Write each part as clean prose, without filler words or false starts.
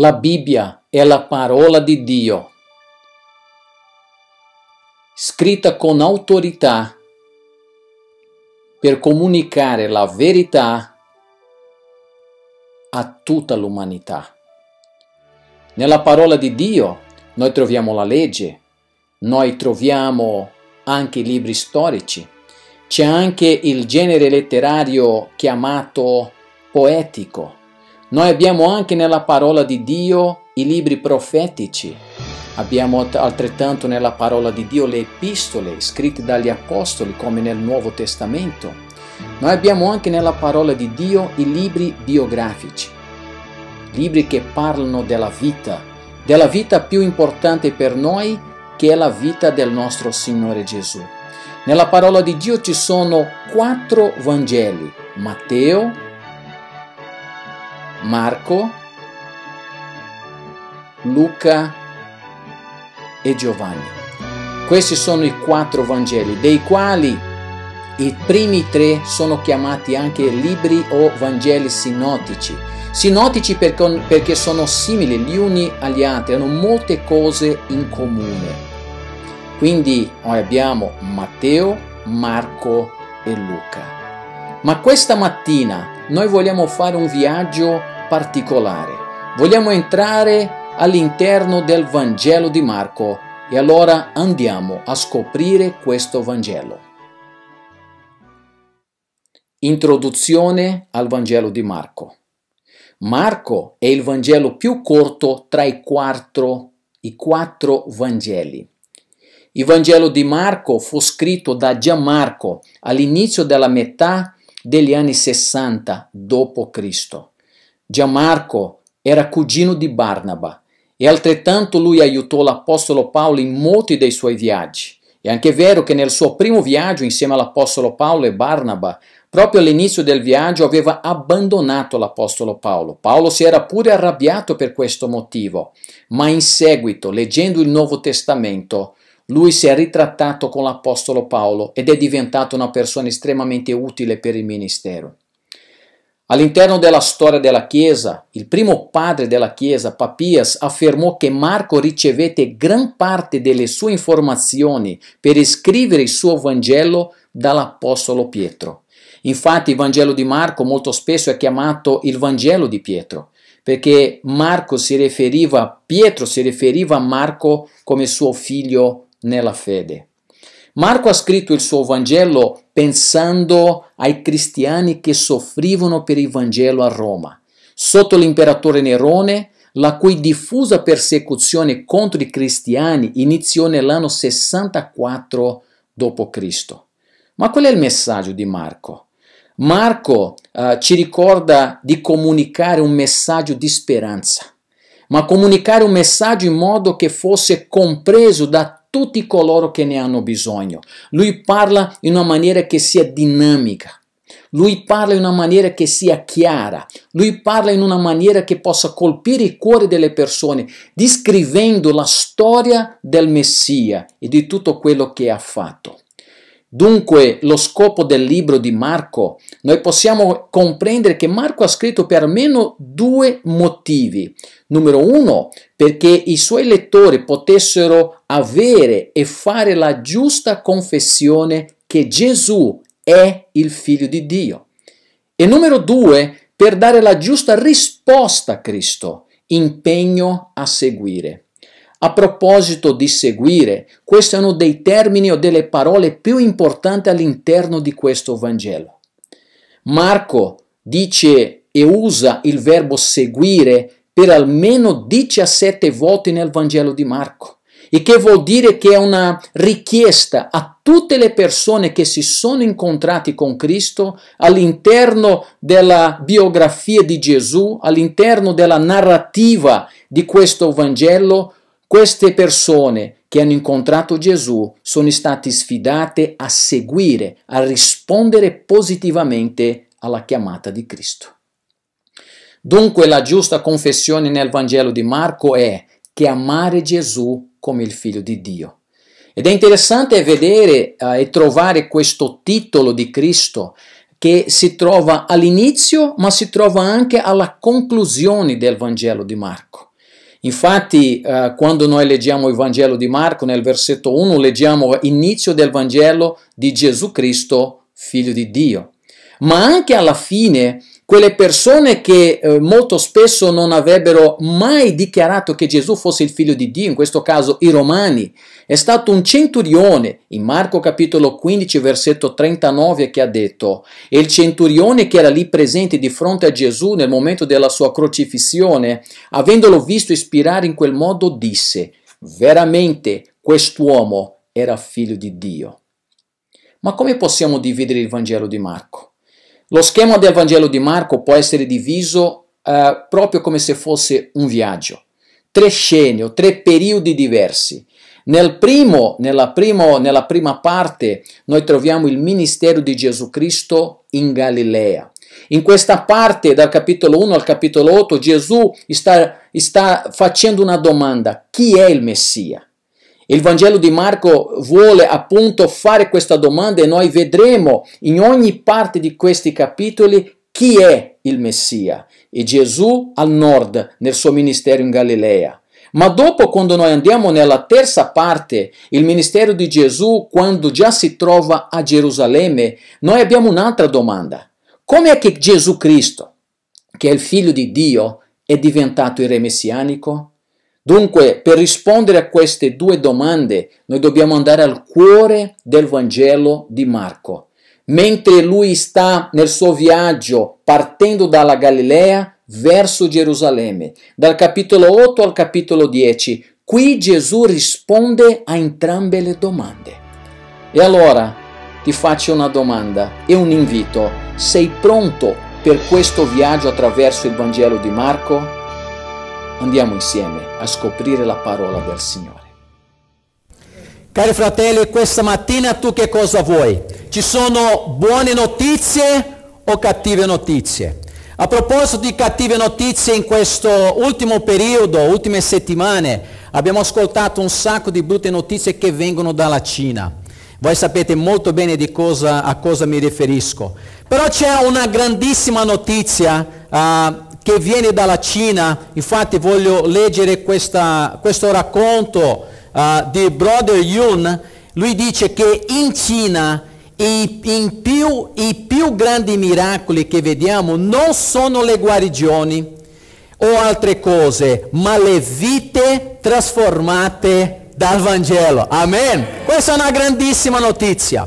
La Bibbia è la parola di Dio, scritta con autorità per comunicare la verità a tutta l'umanità. Nella parola di Dio noi troviamo la legge, noi troviamo anche i libri storici, c'è anche il genere letterario chiamato poetico. Noi abbiamo anche nella parola di Dio i libri profetici, abbiamo altrettanto nella parola di Dio le epistole scritte dagli apostoli come nel Nuovo Testamento. Noi abbiamo anche nella parola di Dio i libri biografici, libri che parlano della vita più importante per noi che è la vita del nostro Signore Gesù. Nella parola di Dio ci sono 4 Vangeli, Matteo, Marco, Luca e Giovanni. Questi sono i 4 Vangeli, dei quali i primi 3 sono chiamati anche libri o Vangeli sinottici. Sinottici perché sono simili gli uni agli altri, hanno molte cose in comune. Quindi noi abbiamo Matteo, Marco e Luca. Ma questa mattina noi vogliamo fare un viaggio particolare. Vogliamo entrare all'interno del Vangelo di Marco e allora andiamo a scoprire questo Vangelo. Introduzione al Vangelo di Marco. Marco è il Vangelo più corto tra i quattro Vangeli. Il Vangelo di Marco fu scritto da Gianmarco all'inizio della metà degli anni 60 d.C. Gianmarco era cugino di Barnaba e altrettanto lui aiutò l'Apostolo Paolo in molti dei suoi viaggi. È anche vero che nel suo primo viaggio insieme all'Apostolo Paolo e Barnaba, proprio all'inizio del viaggio aveva abbandonato l'Apostolo Paolo. Paolo si era pure arrabbiato per questo motivo, ma in seguito, leggendo il Nuovo Testamento, lui si è ritrattato con l'Apostolo Paolo ed è diventato una persona estremamente utile per il ministero. All'interno della storia della Chiesa, il primo padre della Chiesa, Papias, affermò che Marco ricevette gran parte delle sue informazioni per scrivere il suo Vangelo dall'Apostolo Pietro. Infatti il Vangelo di Marco molto spesso è chiamato il Vangelo di Pietro, perché Pietro si riferiva a Marco come suo figlio nella fede. Marco ha scritto il suo Vangelo pensando ai cristiani che soffrivano per il Vangelo a Roma, sotto l'imperatore Nerone, la cui diffusa persecuzione contro i cristiani iniziò nell'anno 64 d.C. Ma qual è il messaggio di Marco? Marco ci ricorda di comunicare un messaggio di speranza, ma comunicare un messaggio in modo che fosse compreso da tutti coloro che ne hanno bisogno. Lui parla in una maniera che sia dinamica, lui parla in una maniera che sia chiara, lui parla in una maniera che possa colpire il cuore delle persone, descrivendo la storia del Messia e di tutto quello che ha fatto. Dunque, lo scopo del libro di Marco, noi possiamo comprendere che Marco ha scritto per almeno 2 motivi. Numero 1, perché i suoi lettori potessero avere e fare la giusta confessione che Gesù è il Figlio di Dio. E numero 2, per dare la giusta risposta a Cristo, impegno a seguire. A proposito di seguire, questi sono dei termini o delle parole più importanti all'interno di questo Vangelo. Marco dice e usa il verbo seguire per almeno 17 volte nel Vangelo di Marco, e che vuol dire che è una richiesta a tutte le persone che si sono incontrati con Cristo all'interno della biografia di Gesù, all'interno della narrativa di questo Vangelo. Queste persone che hanno incontrato Gesù sono state sfidate a seguire, a rispondere positivamente alla chiamata di Cristo. Dunque la giusta confessione nel Vangelo di Marco è che amare Gesù come il Figlio di Dio. Ed è interessante vedere e trovare questo titolo di Cristo che si trova all'inizio ma si trova anche alla conclusione del Vangelo di Marco. Infatti, quando noi leggiamo il Vangelo di Marco, nel versetto 1, leggiamo l'inizio del Vangelo di Gesù Cristo, figlio di Dio. Ma anche alla fine, quelle persone che molto spesso non avrebbero mai dichiarato che Gesù fosse il figlio di Dio, in questo caso i Romani, è stato un centurione, in Marco capitolo 15, versetto 39, che ha detto: e il centurione che era lì presente di fronte a Gesù nel momento della sua crocifissione, avendolo visto spirare in quel modo, disse: veramente quest'uomo era figlio di Dio. Ma come possiamo dividere il Vangelo di Marco? Lo schema del Vangelo di Marco può essere diviso proprio come se fosse un viaggio. Tre scene o tre periodi diversi. Nella prima parte noi troviamo il ministero di Gesù Cristo in Galilea. In questa parte, dal capitolo 1 al capitolo 8, Gesù sta facendo una domanda: chi è il Messia? Il Vangelo di Marco vuole appunto fare questa domanda e noi vedremo in ogni parte di questi capitoli chi è il Messia. E Gesù al nord nel suo ministero in Galilea. Ma dopo, quando noi andiamo nella terza parte, il ministero di Gesù quando già si trova a Gerusalemme, noi abbiamo un'altra domanda. Com'è che Gesù Cristo, che è il Figlio di Dio, è diventato il Re messianico? Dunque, per rispondere a queste due domande, noi dobbiamo andare al cuore del Vangelo di Marco. Mentre lui sta nel suo viaggio partendo dalla Galilea verso Gerusalemme, dal capitolo 8 al capitolo 10, qui Gesù risponde a entrambe le domande. E allora ti faccio una domanda e un invito. Sei pronto per questo viaggio attraverso il Vangelo di Marco? Andiamo insieme a scoprire la parola del Signore. Cari fratelli, questa mattina tu che cosa vuoi? Ci sono buone notizie o cattive notizie? A proposito di cattive notizie, in questo ultimo periodo, ultime settimane, abbiamo ascoltato un sacco di brutte notizie che vengono dalla Cina. Voi sapete molto bene di a cosa mi riferisco. Però c'è una grandissima notizia che viene dalla Cina. Infatti voglio leggere questo racconto di Brother Yun. Lui dice che in Cina i più grandi miracoli che vediamo non sono le guarigioni o altre cose, ma le vite trasformate dal Vangelo. Amen. Questa è una grandissima notizia.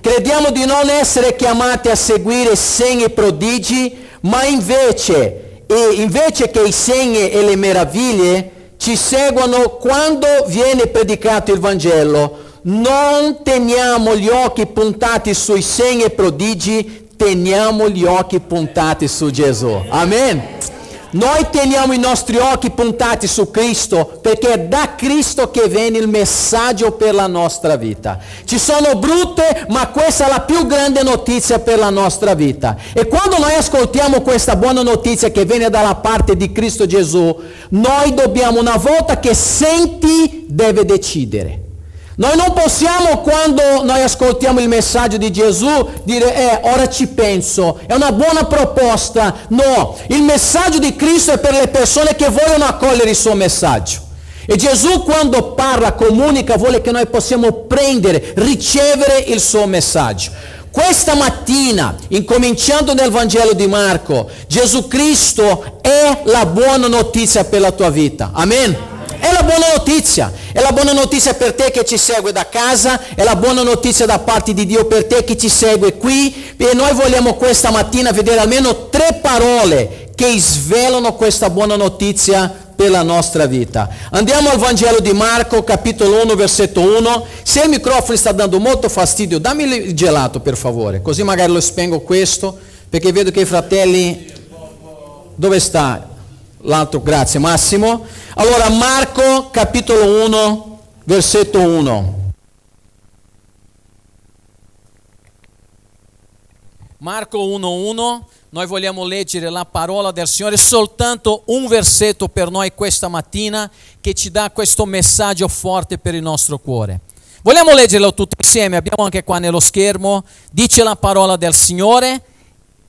Crediamo di non essere chiamati a seguire segni e prodigi, ma invece che i segni e le meraviglie ci seguono quando viene predicato il Vangelo. Non teniamo gli occhi puntati sui segni e prodigi, teniamo gli occhi puntati su Gesù. Amen. Noi teniamo i nostri occhi puntati su Cristo, perché è da Cristo che viene il messaggio per la nostra vita. Ci sono brutte, ma questa è la più grande notizia per la nostra vita. E quando noi ascoltiamo questa buona notizia che viene dalla parte di Cristo Gesù, noi dobbiamo, una volta che senti, deve decidere. Noi non possiamo, quando noi ascoltiamo il messaggio di Gesù, dire ora ci penso, è una buona proposta. No, il messaggio di Cristo è per le persone che vogliono accogliere il suo messaggio. E Gesù, quando parla, comunica, vuole che noi possiamo prendere, ricevere il suo messaggio. Questa mattina, incominciando nel Vangelo di Marco, Gesù Cristo è la buona notizia per la tua vita. Amen. È la buona notizia. È la buona notizia per te che ci segue da casa, è la buona notizia da parte di Dio per te che ci segue qui. E noi vogliamo questa mattina vedere almeno tre parole che svelano questa buona notizia per la nostra vita. Andiamo al Vangelo di Marco, capitolo 1, versetto 1. Se il microfono sta dando molto fastidio, dammi il gelato per favore, così magari lo spengo questo, perché vedo che i fratelli... Dove sta? L'altro, grazie Massimo. Allora, Marco capitolo 1 versetto 1. Marco 1:1. Noi vogliamo leggere la parola del Signore, soltanto un versetto per noi questa mattina che ci dà questo messaggio forte per il nostro cuore. Vogliamo leggerlo tutti insieme, abbiamo anche qua nello schermo. Dice la parola del Signore: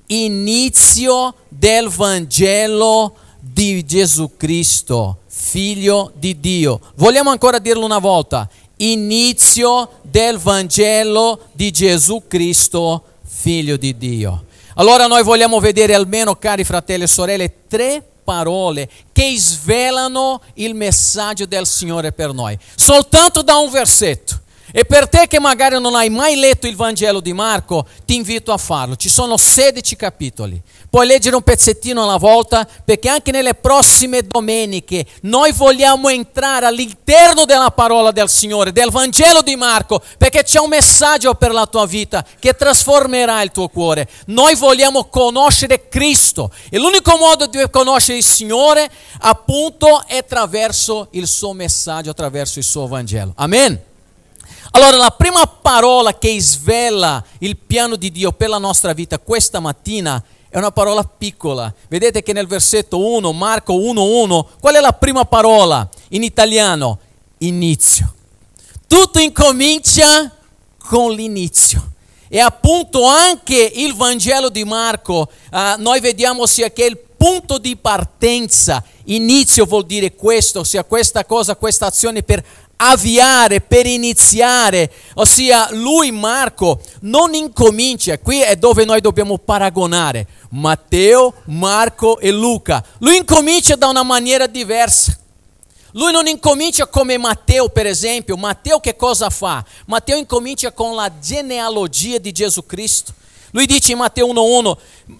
inizio del Vangelo di Gesù Cristo, Figlio di Dio. Vogliamo ancora dirlo una volta: inizio del Vangelo di Gesù Cristo, Figlio di Dio. Allora noi vogliamo vedere almeno, cari fratelli e sorelle, tre parole che svelano il messaggio del Signore per noi, soltanto da un versetto. E per te che magari non hai mai letto il Vangelo di Marco, ti invito a farlo. Ci sono 16 capitoli. Puoi leggere un pezzettino alla volta, perché anche nelle prossime domeniche noi vogliamo entrare all'interno della parola del Signore, del Vangelo di Marco, perché c'è un messaggio per la tua vita che trasformerà il tuo cuore. Noi vogliamo conoscere Cristo, e l'unico modo di conoscere il Signore, appunto, è attraverso il suo messaggio, attraverso il suo Vangelo. Amen. Allora, la prima parola che svela il piano di Dio per la nostra vita questa mattina è una parola piccola. Vedete che nel versetto 1, Marco 1:1, qual è la prima parola in italiano? Inizio. Tutto incomincia con l'inizio. E appunto anche il Vangelo di Marco, noi vediamo sia che il punto di partenza, inizio vuol dire questo, sia questa cosa, questa azione per avviare, per iniziare, ossia lui, Marco, non incomincia. Qui è dove noi dobbiamo paragonare Matteo, Marco e Luca. Lui incomincia da una maniera diversa. Lui non incomincia come Matteo, per esempio. Matteo che cosa fa? Matteo incomincia con la genealogia di Gesù Cristo. Lui dice in Matteo 1:1,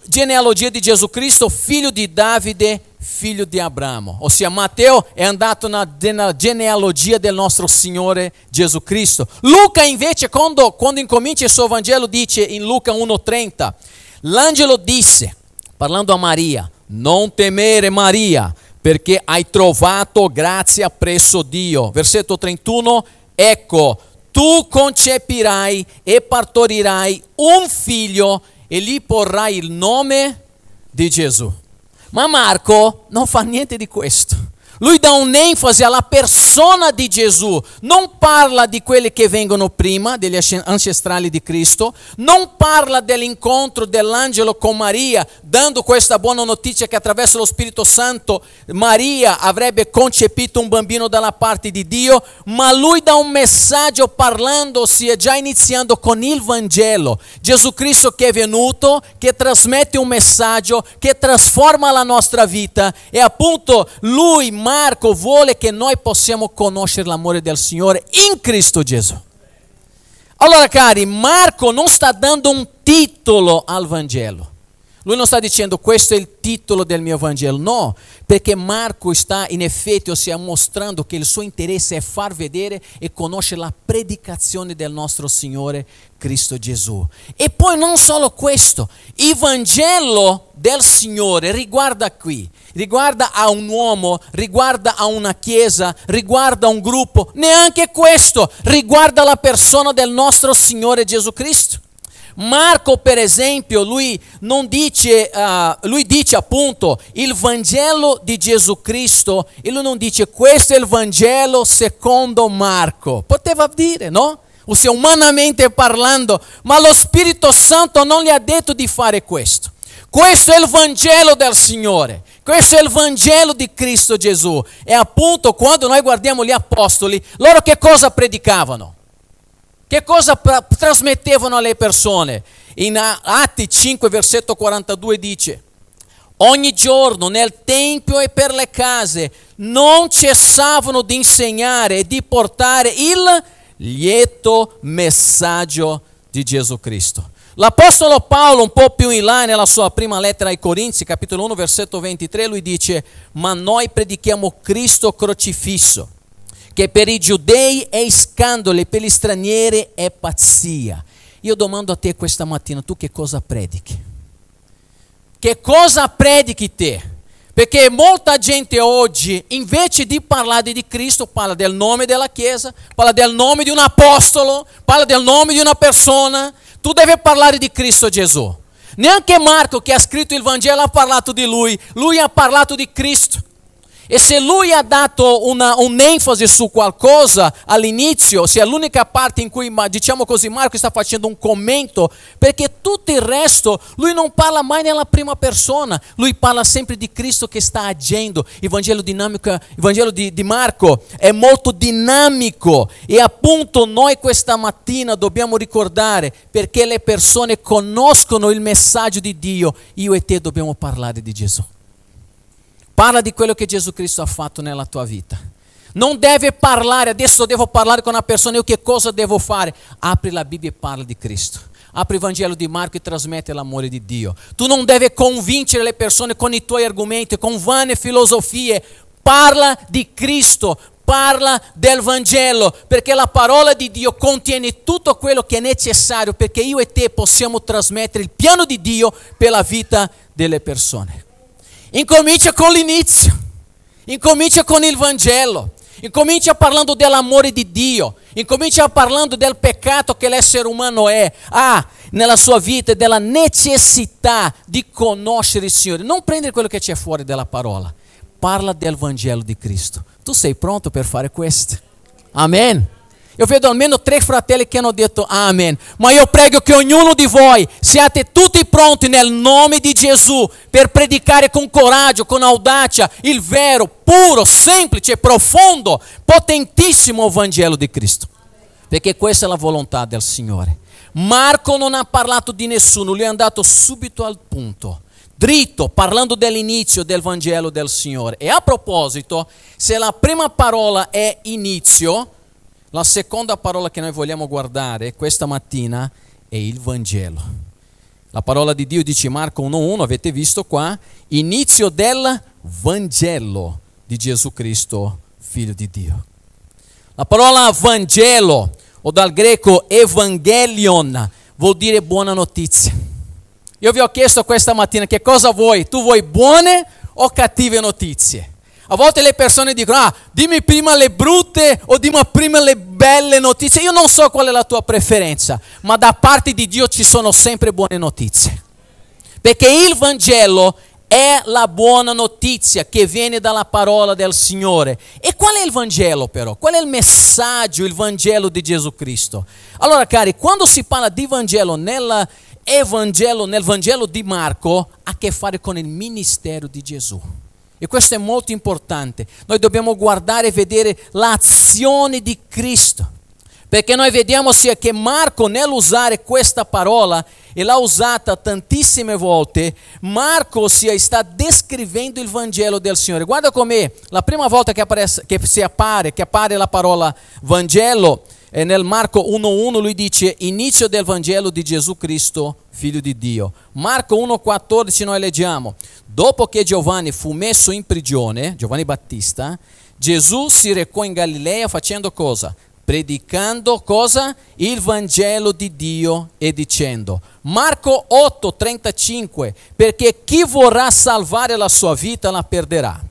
genealogia di Gesù Cristo, figlio di Davide, figlio di Abramo. Ossia Matteo è andato nella genealogia del nostro Signore Gesù Cristo. Luca invece, quando incomincia il suo Vangelo, dice in Luca 1:30, l'angelo disse, parlando a Maria, non temere Maria, perché hai trovato grazia presso Dio. Versetto 31, ecco, tu concepirai e partorirai un figlio e gli porrai il nome di Gesù. Ma Marco non fa niente di questo. Lui dà un'enfasi alla persona di Gesù. Non parla di quelli che vengono prima, degli ancestrali di Cristo. Non parla dell'incontro dell'angelo con Maria, dando questa buona notizia che attraverso lo Spirito Santo Maria avrebbe concepito un bambino dalla parte di Dio. Ma lui dà un messaggio parlando, ossia già iniziando con il Vangelo. Gesù Cristo che è venuto, che trasmette un messaggio, che trasforma la nostra vita. E appunto lui, Marco, vuole che noi possiamo conoscere l'amore del Signore in Cristo Gesù. Allora, cari, Marco non sta dando un titolo al Vangelo. Lui non sta dicendo questo è il titolo del mio Vangelo, no, perché Marco sta in effetti, ossia, mostrando che il suo interesse è far vedere e conoscere la predicazione del nostro Signore Cristo Gesù. E poi non solo questo, il Vangelo del Signore riguarda qui, riguarda a un uomo, riguarda a una chiesa, riguarda a un gruppo, neanche questo, riguarda la persona del nostro Signore Gesù Cristo. Marco, per esempio, lui non dice, lui dice appunto il Vangelo di Gesù Cristo, e lui non dice questo è il Vangelo secondo Marco. Poteva dire, no? Ossia, umanamente parlando, ma lo Spirito Santo non gli ha detto di fare questo. Questo è il Vangelo del Signore, questo è il Vangelo di Cristo Gesù. E appunto quando noi guardiamo gli apostoli, loro che cosa predicavano? Che cosa trasmettevano alle persone? In Atti 5, versetto 42 dice, ogni giorno nel tempio e per le case non cessavano di insegnare e di portare il lieto messaggio di Gesù Cristo. L'apostolo Paolo, un po' più in là, nella sua prima lettera ai Corinzi, capitolo 1, versetto 23, lui dice, ma noi predichiamo Cristo crocifisso, che per i giudei è scandalo e per gli stranieri è pazzia. Io domando a te questa mattina, tu che cosa predichi? Che cosa predichi te? Perché molta gente oggi, invece di parlare di Cristo, parla del nome della chiesa, parla del nome di un apostolo, parla del nome di una persona. Tu devi parlare di Cristo Gesù. Neanche Marco, che ha scritto il Vangelo, ha parlato di lui. Lui ha parlato di Cristo. E se lui ha dato un'enfasi su qualcosa all'inizio, se è l'unica parte in cui, diciamo così, Marco sta facendo un commento, perché tutto il resto lui non parla mai nella prima persona, lui parla sempre di Cristo che sta agendo. Il Vangelo dinamico, il Vangelo di Marco è molto dinamico, e appunto noi questa mattina dobbiamo ricordare, perché le persone conoscono il messaggio di Dio, io e te dobbiamo parlare di Gesù. Parla di quello che Gesù Cristo ha fatto nella tua vita. Non deve parlare, adesso devo parlare con una persona, io che cosa devo fare? Apri la Bibbia e parla di Cristo. Apri il Vangelo di Marco e trasmette l'amore di Dio. Tu non devi convincere le persone con i tuoi argomenti, con vane filosofie. Parla di Cristo, parla del Vangelo, perché la parola di Dio contiene tutto quello che è necessario perché io e te possiamo trasmettere il piano di Dio per la vita delle persone. Incomincia con l'inizio, incomincia con il Vangelo, incomincia parlando dell'amore di Dio, incomincia parlando del peccato che l'essere umano è, nella sua vita, della necessità di conoscere il Signore. Non prendere quello che c'è fuori dalla parola, parla del Vangelo di Cristo. Tu sei pronto per fare questo? Amen. Io vedo almeno 3 fratelli che hanno detto amen, ma io prego che ognuno di voi siate tutti pronti nel nome di Gesù per predicare con coraggio, con audacia il vero, puro, semplice, profondo, potentissimo Vangelo di Cristo, perché questa è la volontà del Signore. Marco non ha parlato di nessuno, lui è andato subito al punto, dritto, parlando dell'inizio del Vangelo del Signore. E a proposito, se la prima parola è inizio, la seconda parola che noi vogliamo guardare questa mattina è il Vangelo. La parola di Dio dice, Marco 1:1, avete visto qua, inizio del Vangelo di Gesù Cristo, figlio di Dio. La parola Vangelo, o dal greco evangelion, vuol dire buona notizia. Io vi ho chiesto questa mattina, che cosa vuoi? Tu vuoi buone o cattive notizie? A volte le persone dicono, dimmi prima le brutte o dimmi prima le belle notizie. Io non so qual è la tua preferenza, ma da parte di Dio ci sono sempre buone notizie. Perché il Vangelo è la buona notizia che viene dalla parola del Signore. E qual è il Vangelo però? Qual è il messaggio, il Vangelo di Gesù Cristo? Allora cari, quando si parla di Vangelo nel Vangelo di Marco, ha a che fare con il ministero di Gesù. E questo è molto importante. Noi dobbiamo guardare e vedere l'azione di Cristo. Perché noi vediamo sia che Marco, nell'usare questa parola, e l'ha usata tantissime volte, Marco sta descrivendo il Vangelo del Signore. Guarda come la prima volta che appare la parola Vangelo, e nel Marco 1:1 lui dice inizio del Vangelo di Gesù Cristo, figlio di Dio. Marco 1:14 noi leggiamo, dopo che Giovanni fu messo in prigione, Giovanni Battista, Gesù si recò in Galilea facendo cosa? Predicando cosa? Il Vangelo di Dio e dicendo, Marco 8:35, perché chi vorrà salvare la sua vita la perderà,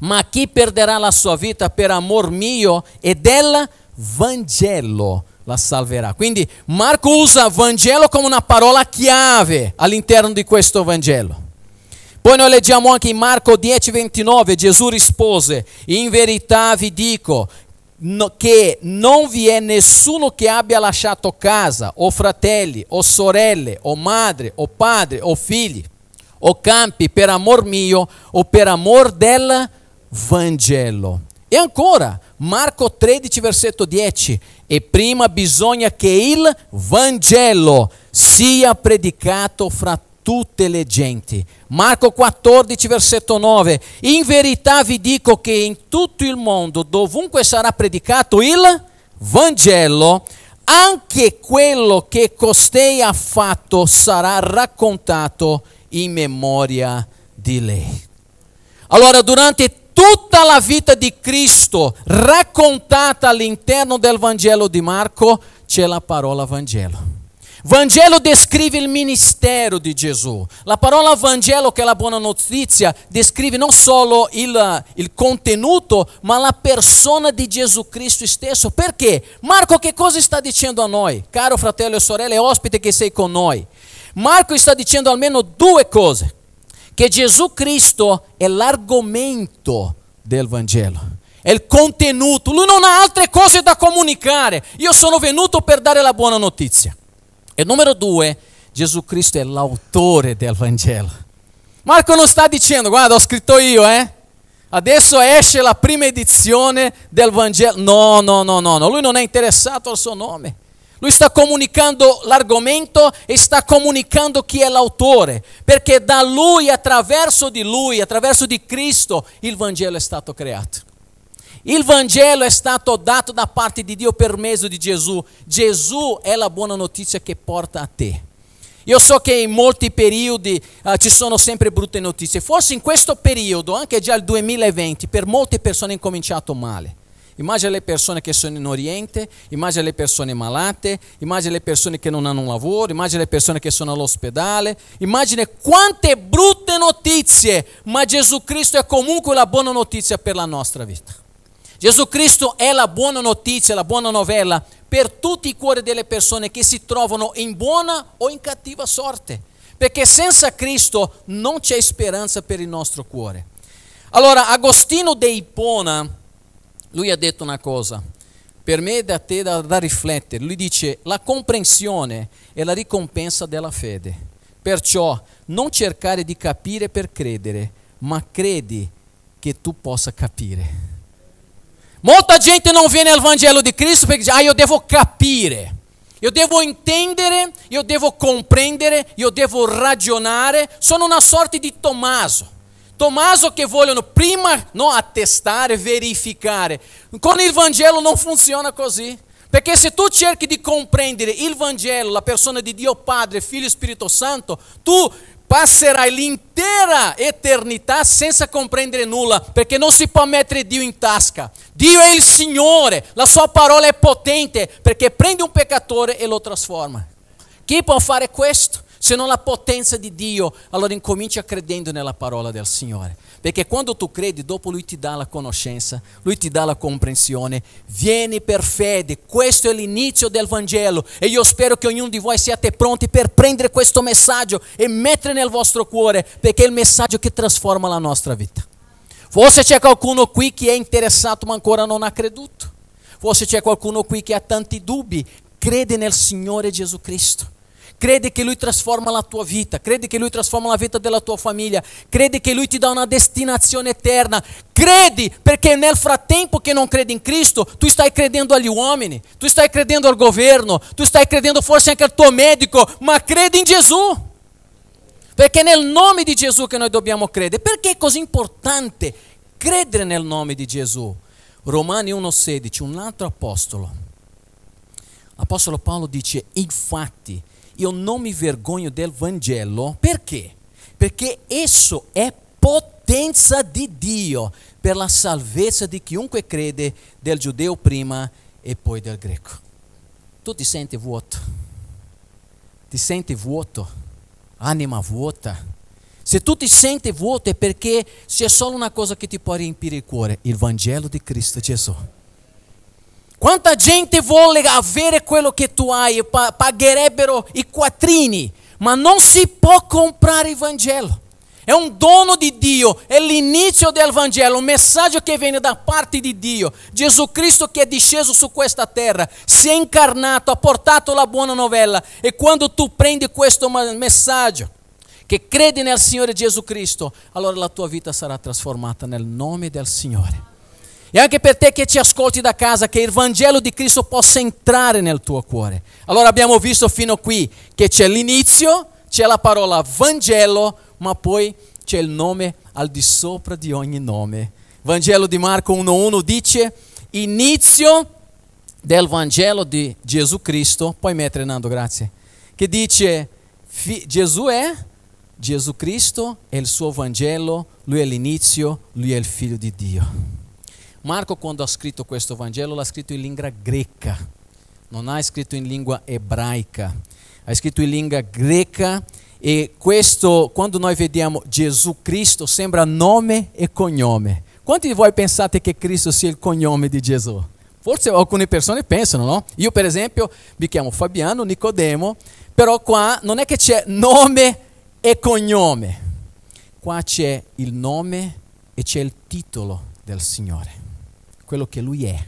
ma chi perderà la sua vita per amor mio e della Vangelo la salverà. Quindi Marco usa Vangelo come una parola chiave all'interno di questo Vangelo. Poi noi leggiamo anche in Marco 10:29, Gesù rispose, in verità vi dico che non vi è nessuno che abbia lasciato casa, o fratelli, o sorelle, o madre, o padre, o figli, o campi per amor mio, o per amor del Vangelo. E ancora, Marco 13:10, e prima bisogna che il Vangelo sia predicato fra tutte le genti. Marco 14:9, in verità vi dico che in tutto il mondo, dovunque sarà predicato il Vangelo, anche quello che costei ha fatto sarà raccontato in memoria di lei. Allora, durante tutta la vita di Cristo raccontata all'interno del Vangelo di Marco c'è la parola Vangelo. Vangelo descrive il ministero di Gesù. La parola Vangelo, che è la buona notizia, descrive non solo il contenuto, ma la persona di Gesù Cristo stesso. Perché? Marco che cosa sta dicendo a noi? Caro fratello e sorella, ospite che sei con noi. Marco sta dicendo almeno due cose. Che Gesù Cristo è l'argomento del Vangelo. È il contenuto, lui non ha altre cose da comunicare. Io sono venuto per dare la buona notizia. E numero due, Gesù Cristo è l'autore del Vangelo. Marco non sta dicendo, guarda, ho scritto io, adesso esce la prima edizione del Vangelo. No, no, no, no, no, lui non è interessato al suo nome. Lui sta comunicando l'argomento e sta comunicando chi è l'autore, perché da lui, attraverso di Cristo, il Vangelo è stato creato. Il Vangelo è stato dato da parte di Dio per mezzo di Gesù. Gesù è la buona notizia che porta a te. Io so che in molti periodi ci sono sempre brutte notizie. Forse in questo periodo, anche già il 2020, per molte persone è incominciato male. Immagina le persone che sono in Oriente, immagina le persone malate, immagina le persone che non hanno un lavoro, immagina le persone che sono all'ospedale, immagina quante brutte notizie, ma Gesù Cristo è comunque la buona notizia per la nostra vita. Gesù Cristo è la buona notizia, la buona novella per tutti i cuori delle persone che si trovano in buona o in cattiva sorte, perché senza Cristo non c'è speranza per il nostro cuore. Allora, Agostino De Ipona, lui ha detto una cosa, per me è da te da riflettere. Lui dice, la comprensione è la ricompensa della fede, perciò non cercare di capire per credere, ma credi che tu possa capire. Molta gente non viene al Vangelo di Cristo perché dice, io devo capire, io devo intendere, io devo comprendere, io devo ragionare. Sono una sorta di Tommaso. Tommaso che vogliono prima attestare, verificare. Con il Vangelo non funziona così. Perché se tu cerchi di comprendere il Vangelo, la persona di Dio Padre, Figlio e Spirito Santo, tu passerai l'intera eternità senza comprendere nulla, perché non si può mettere Dio in tasca. Dio è il Signore, la sua parola è potente, perché prende un peccatore e lo trasforma. Chi può fare questo se non la potenza di Dio? Allora incomincia credendo nella parola del Signore, perché quando tu credi, dopo Lui ti dà la conoscenza, Lui ti dà la comprensione. Vieni per fede, questo è l'inizio del Vangelo, e io spero che ognuno di voi siate pronti per prendere questo messaggio e mettere nel vostro cuore, perché è il messaggio che trasforma la nostra vita. Forse c'è qualcuno qui che è interessato ma ancora non ha creduto, forse c'è qualcuno qui che ha tanti dubbi. Crede nel Signore Gesù Cristo. Crede che Lui trasforma la tua vita, crede che Lui trasforma la vita della tua famiglia, crede che Lui ti dà una destinazione eterna. Credi, perché nel frattempo che non credi in Cristo, tu stai credendo agli uomini, tu stai credendo al governo, tu stai credendo forse anche al tuo medico, ma credi in Gesù. Perché è nel nome di Gesù che noi dobbiamo credere. Perché è così importante credere nel nome di Gesù? Romani 1,16, un altro apostolo. L'apostolo Paolo dice, infatti, io non mi vergogno del Vangelo. Perché? Perché esso è potenza di Dio per la salvezza di chiunque crede, del giudeo prima e poi del greco. Tu ti senti vuoto? Ti senti vuoto? Anima vuota? Se tu ti senti vuoto è perché c'è solo una cosa che ti può riempire il cuore, il Vangelo di Cristo Gesù. Quanta gente vuole avere quello che tu hai e pagherebbero i quattrini, ma non si può comprare il Vangelo. È un dono di Dio, è l'inizio del Vangelo, un messaggio che viene da parte di Dio. Gesù Cristo che è disceso su questa terra, si è incarnato, ha portato la buona novella. E quando tu prendi questo messaggio, che credi nel Signore Gesù Cristo, allora la tua vita sarà trasformata nel nome del Signore. E anche per te che ci ascolti da casa, che il Vangelo di Cristo possa entrare nel tuo cuore. Allora abbiamo visto fino qui che c'è l'inizio, c'è la parola Vangelo, ma poi c'è il nome al di sopra di ogni nome. Vangelo di Marco 1,1 dice, inizio del Vangelo di Gesù Cristo, puoi mettere Nando, grazie, che dice, Gesù Cristo è il suo Vangelo, Lui è l'inizio, Lui è il Figlio di Dio. Marco, quando ha scritto questo Vangelo, l'ha scritto in lingua greca, non ha scritto in lingua ebraica, ha scritto in lingua greca, e questo, quando noi vediamo Gesù Cristo, sembra nome e cognome. Quanti di voi pensate che Cristo sia il cognome di Gesù? Forse alcune persone pensano, no? Io per esempio mi chiamo Fabiano Nicodemo, però qua non è che c'è nome e cognome, qua c'è il nome e c'è il titolo del Signore, quello che Lui è.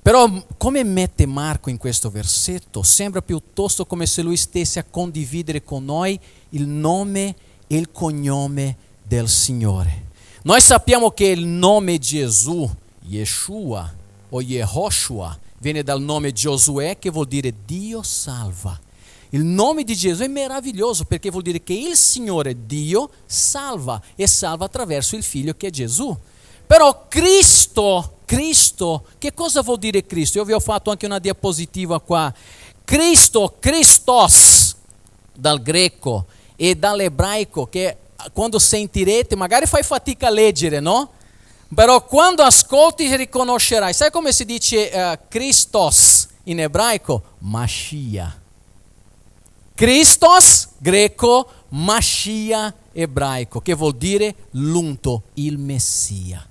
Però come mette Marco in questo versetto, sembra piuttosto come se lui stesse a condividere con noi il nome e il cognome del Signore. Noi sappiamo che il nome Gesù, Yeshua o Yehoshua, viene dal nome Giosuè, che vuol dire Dio salva. Il nome di Gesù è meraviglioso perché vuol dire che il Signore Dio salva, e salva attraverso il Figlio che è Gesù. Però Cristo, che cosa vuol dire Cristo? Io vi ho fatto anche una diapositiva qua. Cristo, Christos, dal greco e dall'ebraico, che quando sentirete, magari fai fatica a leggere, no? Però quando ascolti riconoscerai. Sai come si dice Christos in ebraico? Mashiach. Christos, greco, Mashiach, ebraico, che vuol dire l'unto, il Messia.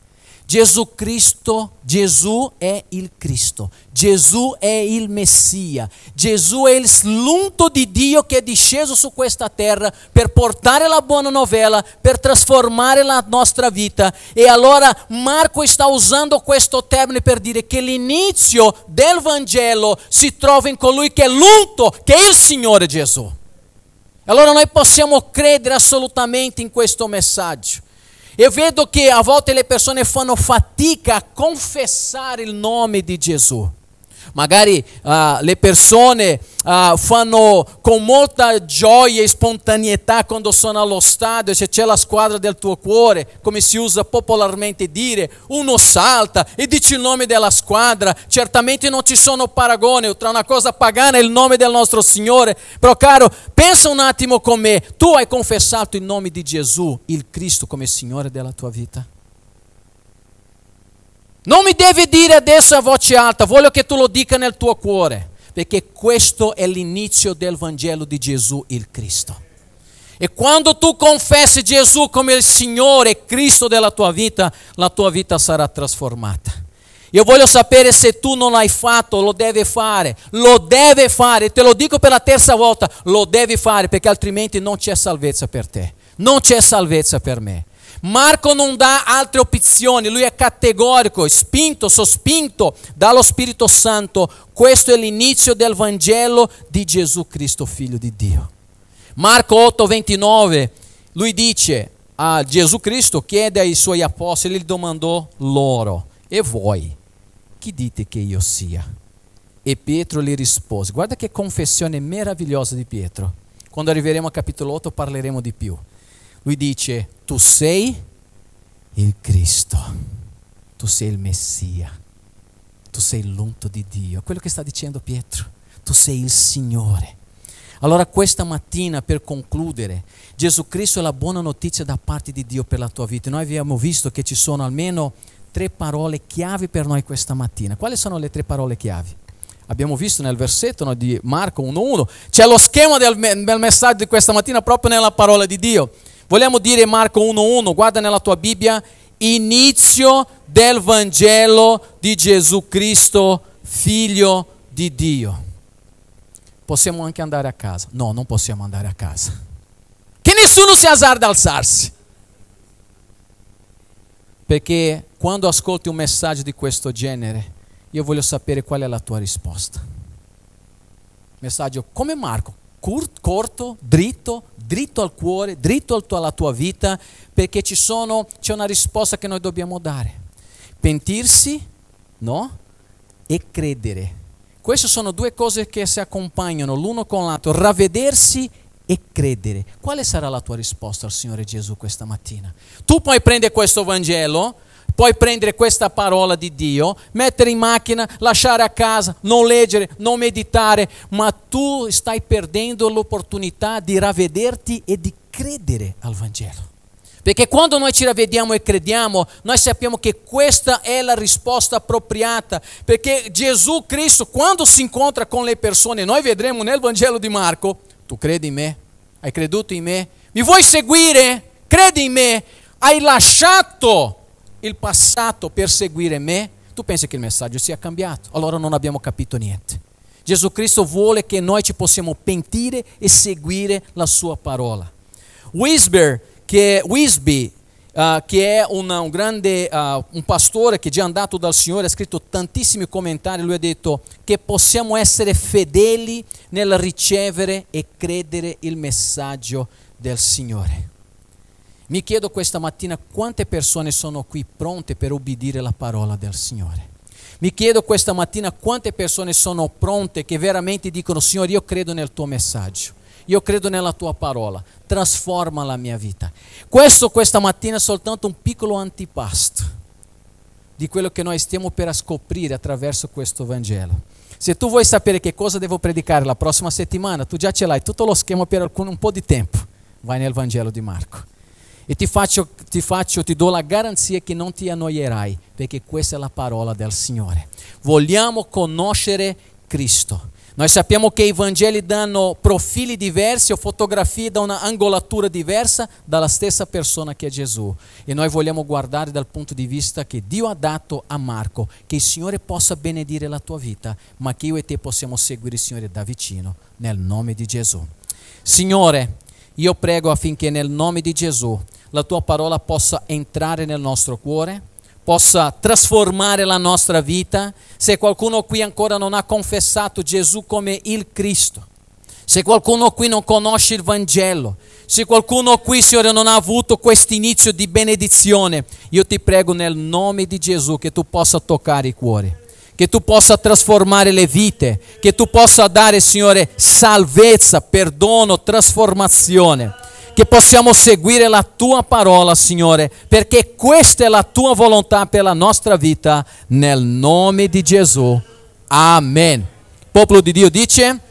Gesù Cristo, Gesù è il Cristo, Gesù è il Messia, Gesù è l'unto di Dio che è disceso su questa terra per portare la buona novella, per trasformare la nostra vita. E allora Marco sta usando questo termine per dire che l'inizio del Vangelo si trova in colui che è l'unto, che è il Signore Gesù. Allora noi possiamo credere assolutamente in questo messaggio. Io vedo che a volte le persone fanno fatica a confessare il nome di Gesù. Magari le persone fanno con molta gioia e spontaneità quando sono allo stadio, se c'è la squadra del tuo cuore, come si usa popolarmente dire, uno salta e dice il nome della squadra. Certamente non ci sono paragoni tra una cosa pagana e il nome del nostro Signore, però caro, pensa un attimo con me, tu hai confessato il nome di Gesù, il Cristo, come Signore della tua vita? Non mi devi dire adesso a voce alta, voglio che tu lo dica nel tuo cuore, perché questo è l'inizio del Vangelo di Gesù il Cristo. E quando tu confessi Gesù come il Signore e Cristo della tua vita, la tua vita sarà trasformata. Io voglio sapere se tu non l'hai fatto, lo deve fare, te lo dico per la terza volta, lo devi fare, perché altrimenti non c'è salvezza per te, non c'è salvezza per me. Marco non dà altre opzioni, lui è categorico, spinto, sospinto dallo Spirito Santo. Questo è l'inizio del Vangelo di Gesù Cristo, Figlio di Dio. Marco 8:29, lui dice a Gesù Cristo, chiede ai suoi apostoli, gli domandò loro: e voi, chi dite che io sia? E Pietro gli rispose. Guarda che confessione meravigliosa di Pietro. Quando arriveremo al capitolo 8 parleremo di più. Lui dice: tu sei il Cristo, tu sei il Messia, tu sei l'unto di Dio. Quello che sta dicendo Pietro, tu sei il Signore. Allora questa mattina, per concludere, Gesù Cristo è la buona notizia da parte di Dio per la tua vita. Noi abbiamo visto che ci sono almeno 3 parole chiave per noi questa mattina. Quali sono le 3 parole chiave? Abbiamo visto nel versetto di Marco 1:1, c'è lo schema del messaggio di questa mattina proprio nella parola di Dio. Vogliamo dire Marco 1:1, guarda nella tua Bibbia, inizio del Vangelo di Gesù Cristo, Figlio di Dio. Possiamo anche andare a casa? No, non possiamo andare a casa. Che nessuno si azzarda ad alzarsi. Perché quando ascolti un messaggio di questo genere, io voglio sapere qual è la tua risposta. Messaggio come Marco, corto, dritto al cuore, dritto alla tua vita, perché c'è una risposta che noi dobbiamo dare. Pentirsi, no? E credere. Queste sono 2 cose che si accompagnano l'uno con l'altro, ravvedersi e credere. Quale sarà la tua risposta al Signore Gesù questa mattina? Tu puoi prendere questo Vangelo, puoi prendere questa parola di Dio, mettere in macchina, lasciare a casa, non leggere, non meditare, ma tu stai perdendo l'opportunità di ravvederti e di credere al Vangelo. Perché quando noi ci ravvediamo e crediamo, noi sappiamo che questa è la risposta appropriata. Perché Gesù Cristo, quando si incontra con le persone, noi vedremo nel Vangelo di Marco: tu credi in me? Hai creduto in me? Mi vuoi seguire? Credi in me? Hai lasciato il passato per seguire me? Tu pensi che il messaggio sia cambiato? Allora non abbiamo capito niente. Gesù Cristo vuole che noi ci possiamo pentire e seguire la sua parola. Wisby, che è un grande un pastore che è già andato dal Signore, ha scritto tantissimi commentari. Lui ha detto che possiamo essere fedeli nel ricevere e credere il messaggio del Signore. Mi chiedo questa mattina quante persone sono qui pronte per obbedire alla parola del Signore. Mi chiedo questa mattina quante persone sono pronte che veramente dicono: Signore, io credo nel tuo messaggio, io credo nella tua parola, trasforma la mia vita. Questo questa mattina è soltanto un piccolo antipasto di quello che noi stiamo per scoprire attraverso questo Vangelo. Se tu vuoi sapere che cosa devo predicare la prossima settimana, tu già ce l'hai tutto lo schema per un po' di tempo. Vai nel Vangelo di Marco. E ti do la garanzia che non ti annoierai, perché questa è la parola del Signore. Vogliamo conoscere Cristo. Noi sappiamo che i Vangeli danno profili diversi o fotografie da una angolatura diversa dalla stessa persona che è Gesù. E noi vogliamo guardare dal punto di vista che Dio ha dato a Marco, che il Signore possa benedire la tua vita, ma che io e te possiamo seguire il Signore da vicino, nel nome di Gesù. Signore, io prego affinché nel nome di Gesù la tua parola possa entrare nel nostro cuore, possa trasformare la nostra vita. Se qualcuno qui ancora non ha confessato Gesù come il Cristo, se qualcuno qui non conosce il Vangelo, se qualcuno qui, Signore, non ha avuto questo inizio di benedizione, io ti prego nel nome di Gesù che tu possa toccare i cuori, che tu possa trasformare le vite, che tu possa dare, Signore, salvezza, perdono, trasformazione, che possiamo seguire la tua parola, Signore, perché questa è la tua volontà per la nostra vita, nel nome di Gesù. Amen. Il popolo di Dio dice...